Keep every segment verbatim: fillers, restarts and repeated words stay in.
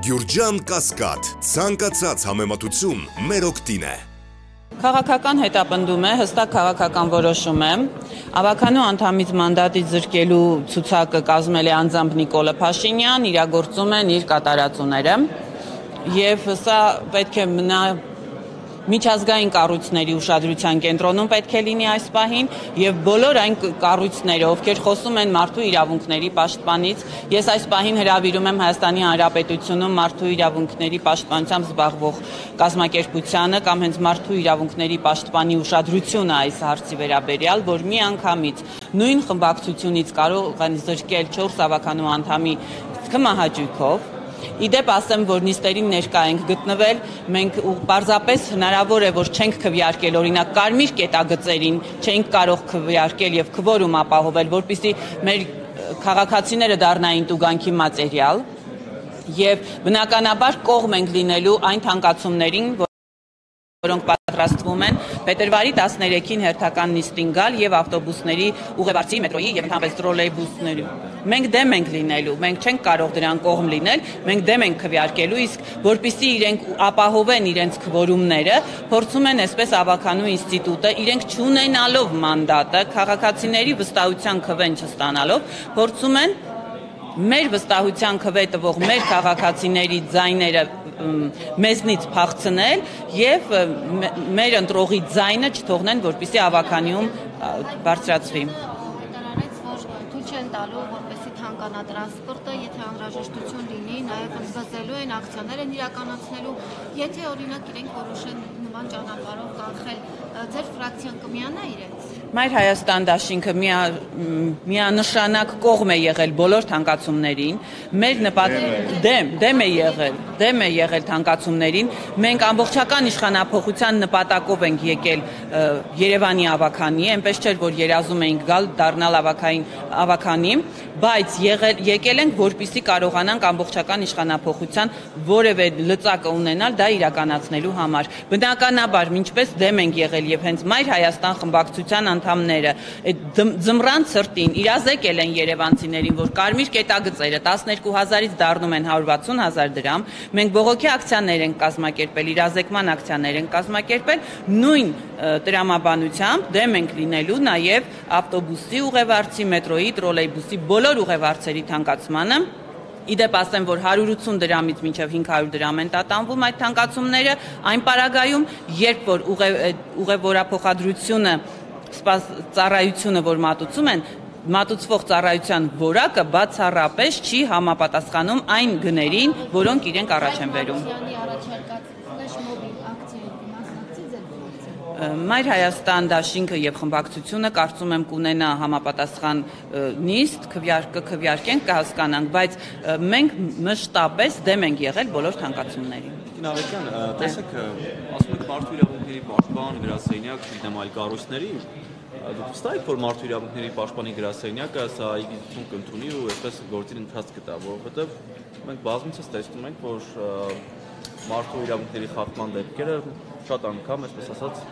Gyurjan Kaskat, ցանկացած համեմատություն մեր օգտին է։ Քաղաքական հետապնդում է, հստակ քաղաքական որոշում է, ավականու անդամից մանդատից զրկելու ցուցակը կազմել է անձամբ Նիկոլ Փաշինյան, իրագործում են իր կատարածները, եւ սա պետք է մնա միջազգային կառույցների ուշադրության կենտրոնում պետք է լինի այս պահին եւ բոլոր այն կառույցները, ովքեր խոսում են մարդու իրավունքների պաշտպանից, ես այս պահին հրավիրում եմ Հայաստանի Հանրապետությունում մարդու իրավունքների պաշտպանությամբ զբաղվող կազմակերպությանը կամ հենց մարդու իրավունքների պաշտպանի ուշադրությունը այս հարցի վերաբերյալ, որ մի անգամից նույն խմբակցությունից կարող են զրկել չորս ավականու անդամի կմահաճույքով Իդեպ ասեմ, որ նիստերին ներկա ենք գտնվել, մենք պարզապես հնարավոր է, որ չենք քվեարկել, օրինակ կարմիր կետագծերին չենք կարող քվեարկել եւ քվորում ապահովել, որպեսզի մեր քաղաքացիները դառնային տուգանքի մատերիալ եւ բնականաբար կողմ ենք լինելու այն թանկացումներին, որոնք պատրաստվում են փետրվարի տասներեքին հերթական նիստին գալ եւ ավտոբուսների, ուղևորցի, մետրոյի եւ ընդհանրապես տրոլեյբուսների Մենք դեմ ենք լինելու, մենք չենք կարող դրան կողմ լինել, մենք դեմ ենք քվեարկելու, իսկ որպեսզի իրենք ապահովեն իրենց քվորումները, փորձում են այսպես ավականու ինստիտուտը, իրենք չունենալով մանդատը, քաղաքացիների վստահության քվեն չստանալով, փորձում են մեր վստահության քվե տվող մեր քաղաքացիների ձայները մեզնից փախցնել եւ մեր ընտրողի ձայնը չթողնեն, որպեսզի ավականիում բարձրացվի որպեսի թանկանատրանսպորտը, եթե անհրաժեշտություն լինի, նաև ընդվզելու են, ակցիաներ են իրականացնելու, եթե օրինակ իրենք որոշեն նման ճանապարհով կանխել, ձեր ֆրակցիան կմիանա իրենց։ Մայր Հայաստան դաշինքը միանշանակ կողմ է եղել բոլոր թանկացումներին, մեր նպատակը դեմ, դեմ է եղել, դեմ է եղել թանկացումներին, մենք ամբողջական իշխանապողության նպատակով ենք եկել Երևանի ավականի, այնպես չէր որ երազում էինք գալ դառնալ ավակային ավականի, բայց եկել ենք որպեսզի կարողանանք ամբողջական իշխանապողության որևէ լծակ ունենալ դա իրականացնելու համար։ Բնականաբար ինչպես դեմ ենք եղել եւ հենց Մայր Հայաստան խմբակցության անդամները ձմռան ցրտին իրազեկել են երևանցիներին, որ կարմիր կետագծերը տասներկու հազարից դառնում են հարյուր վաթսուն հազար դրամ։ Մենք բողոքի ակցիաներ են կազմակերպել, իրազեկման ակցիաներ են կազմակերպել, նույն տրամաբանությամբ դեմ ենք լինելու նաեւ ավտոբուսի, ուղևորցի, մետրոյի, տրոլեյբուսի բոլոր ուղևորցերի թանկացմանը Իդեպ ասեմ, որ հարյուր ութուն դրամից մինչև հինգ հարյուր դրամ են տատանվում այդ թանկացումները այն պարագայում, երբ որ ուղևորափոխադրությունը ծառայությունը, որ մատուցում են, մատուցվող ծառայության որակը բացառապես չի համապատասխանում այն գներին, որոնք իրենք առաջ են բերում։ Մայր Հայաստան դաշինքը եւ խմբակցությունը կարծում եմ կունենա համապատասխան նիստ, քվյարկը քվյարկենք կհասկանանք, բայց մենք մշտապես դեմ ենք եղել բոլոր թանկացումներին։ Նավեկյան, տեսեք, ասում եք մարդու իրավունքների պաշտպան, գրասենյակ, չգիտեմ այլ կառույցների, դուք վստահ եք, որ մարդու իրավունքների պաշտպանի գրասենյակը սա իգիցություն կընդունի ու այսպես գործին ընթացք կտա, որովհետեւ մենք բազմիցս տեսնում ենք, որ մարդու իրավունքների խախտման դեպքերը շատ անգամ այսպես ասած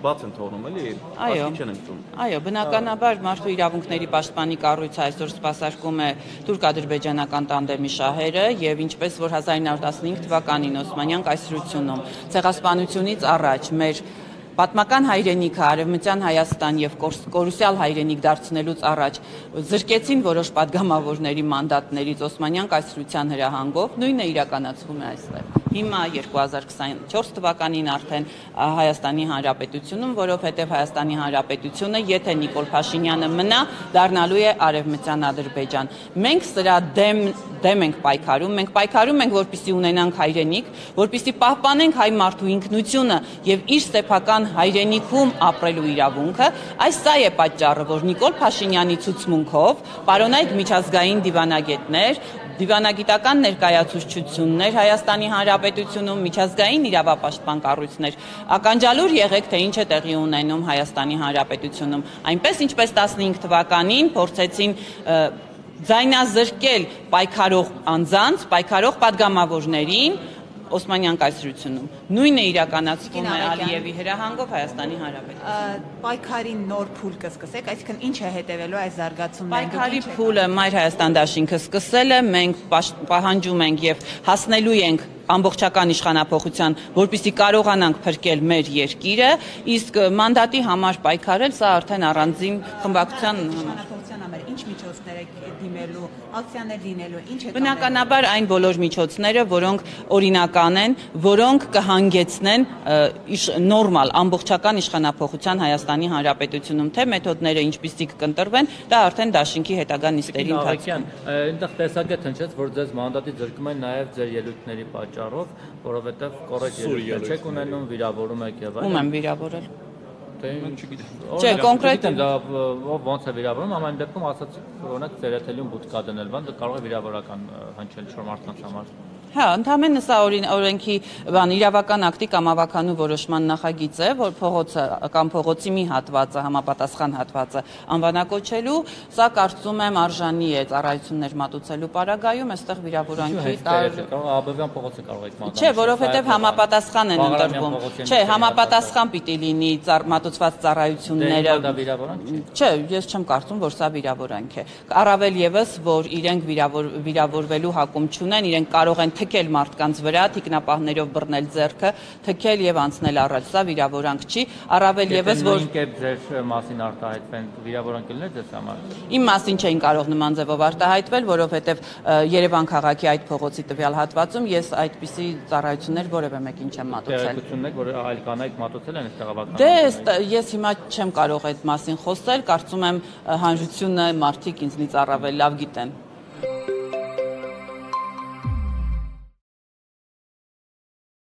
Բաց են թողնում էլի, այո, չեն ընկնում։ Այո, բնականաբար մարդու իրավունքների պաշտպանի կառույցը այսօր սպասարկում է թուրք-ադրբեջանական տանդեմի շահերը եւ ինչպես որ հազար εννιακόσια տասնհինգ թվականին Օսմանյան կայսրությունում ցեղասպանությունից առաջ մեր Պատմական հայրենիքը, Արևմտյան Հայաստան եւ կորուսյալ հայրենիք դարձնելուց առաջ զրկեցին որոշ պատգամավորների մանդատներից Օսմանյան կայսրության հրահանգով, նույնը իրականացվում է այստեղ։ Հիմա երկու հազար քսաներկու թվականին արդեն Հայաստանի Հանրապետությունում, որովհետեւ Հայաստանի Հանրապետությունը, եթե Նիկոլ Փաշինյանը մնա, դառնալու է Արևմտյան Ադրբեջան։ Մենք սրա դեմ դեմ ենք պայքարում, մենք պայքարում ենք, որպեսզի ունենանք հայրենիք, որպեսզի պահպանենք հայ մարդու ինքնությունը եւ իր սեփական հայրենիքում ապրելու իրավունքը, այս սա է պատճառը, որ Նիկոլ Փաշինյանի ցուցմունքով պարոնայք միջազգային դիվանագետներ, դիվանագիտական ներկայացուցչություններ Հայաստանի Հանրապետությունում, միջազգային իրավապաշտպան կառույցներ, ականջալուր եղեք, թե ինչ է տեղի ունենում Հայաստանի Հանրապետությունում, այնպես ինչպես տասնհինգ թվականին փորձեցին Ձայնազրկել պայքարող անձանց, պայքարող պատգամավորներին Osmanyan Kaiserutsyunum. Նույնը իրականացվում է Ալիևի հրահանգով Հայաստանի Հանրապետության. Պայքարի նոր փուլ կսկսեք, այսինքն ինչ է հետևելու այս զարգացումներին։ Պայքարի փուլը Մայր Հայաստան դաշինքը սկսել է, մենք պահանջում ենք եւ հասնելու ենք ամբողջական իշխանապողության, որպեսզի կարողանանք փրկել մեր երկիրը, իսկ մանդատի համար պայքարել, սա արդեն առանձին խմբակցության համար։ Ինչ միջոցներ եք դիմելու, ակցիաներ լինելու, ինչ եք։ Բնականաբար այն բոլոր միջոցները, որոնք օրինական են, որոնք կհանգեցնեն նորմալ ամբողջական իշխանապողության Հայաստանի Հանրապետությունում, թե մեթոդները ինչպիսի կընտրվեն, դա արդեն դաշինքի հետագա նիստերի ընթացքում։ Այնտեղ տեսակետ հնչեց, որ ձեզ մանդատի ձգում են նաև ձեր ելույթների պատճառով, որովհետև կորեկտ ելույթ չեք ունենում, վիրավորում եք եւ այլն։ Ում եմ վիրավորել։ Չէ, կոնկրետ ոնց է վիրավորում, ամեն դեպքում ասած օրինակ ծերեթելյուն բուտկա դնել բան, դա կարող է վիրավորական հնչել շոր մարդկանց համար։ Հա, ընդհանրապես սա օրենքի բան իրավական ակտի կամ ավականու որոշման նախագիծ է, որ փողոցը կամ փողոցի մի հատվածը, համապատասխան հատվածը անվանակոչելու, սա կարծում եմ արժանի է ծառայություններ մատուցելու պարագայում, այստեղ վիրավորանքի տալ։ Աբովյան փողոցը կարող է մատուցել։ Չէ, որովհետև համապատասխան են ընտրվում։ Չէ, համապատասխան պիտի լինի մատուցված ծառայությունները։ Դա վիրավորանք չէ։ Չէ, ես չեմ կարծում, որ սա վիրավորանք է։ Առավել եւս, որ իրենք վիրավորվելու հակում չունեն, իրենք կարող են թքել մարդկանց վրա, թիկնապահներով բռնել ձեռքը, թքել եւ անցնել առած, սա վիրավորանք չի, առավել եւս որ ինքեւ ձեր մասին արտահայտվեն, վիրավորանք լիներ ձեզ համար։ Իմ մասին չէին կարող նման ձևով արտահայտվել, որովհետեւ Երևան քաղաքի այդ փողոցի տվյալ հատվածում ես այդպիսի ծառայություններ որևէ մեկին չեմ մատուցել։ Ծառայություններ, որ այլ կանայք մատուցել են այստեղ ավականը։ Դե ես հիմա չեմ կարող այդ մասին խոսել, կարծում եմ հանրությունը մարդիկ ինձնից առավել լավ գիտեն։